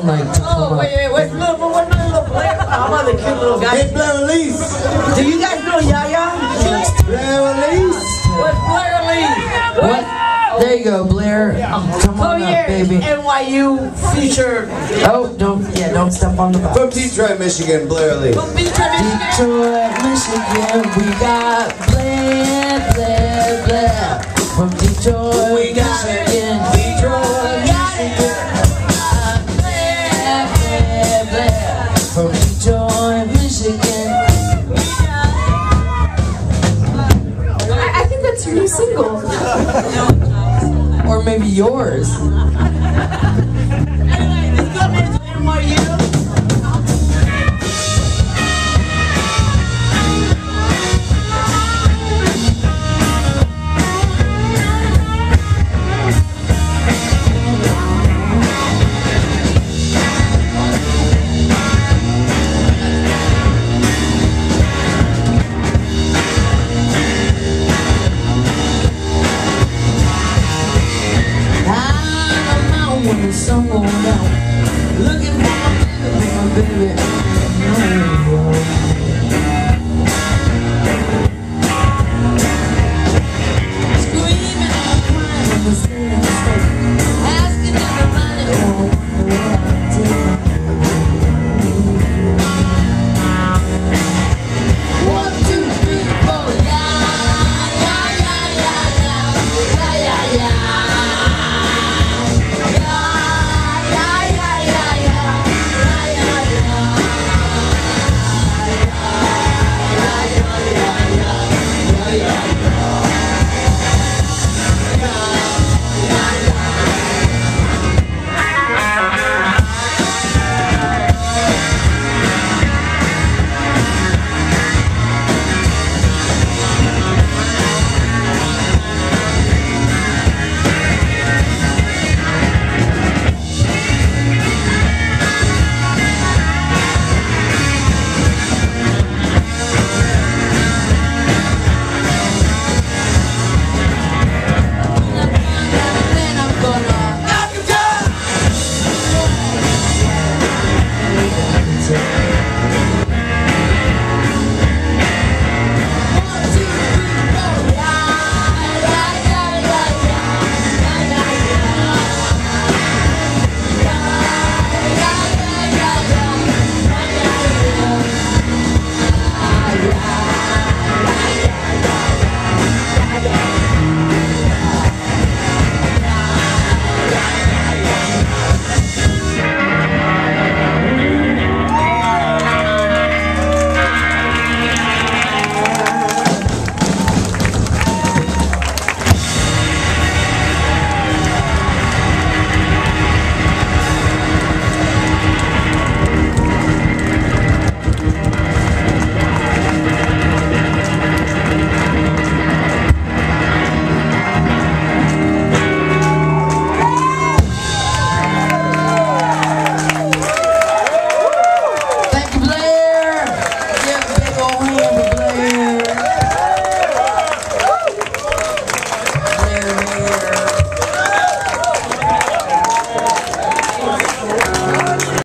someone like to come up? What's little Blair? I'm on the cute little guy. Hey, Blaire Alise. Do you guys know Ya Ya? Blaire Alise. What's Blaire Alise? What? There you go, Blaire. Come on up, baby. NYU future. Oh, don't step on the box. From Detroit, Michigan, Blaire Alise. From Detroit, Michigan. Detroit, Michigan, we got Blaire, Blaire, Blaire. From Detroit, we got it. New single. Or maybe yours. Anyway, let's go to NYU. Someone out looking for my baby,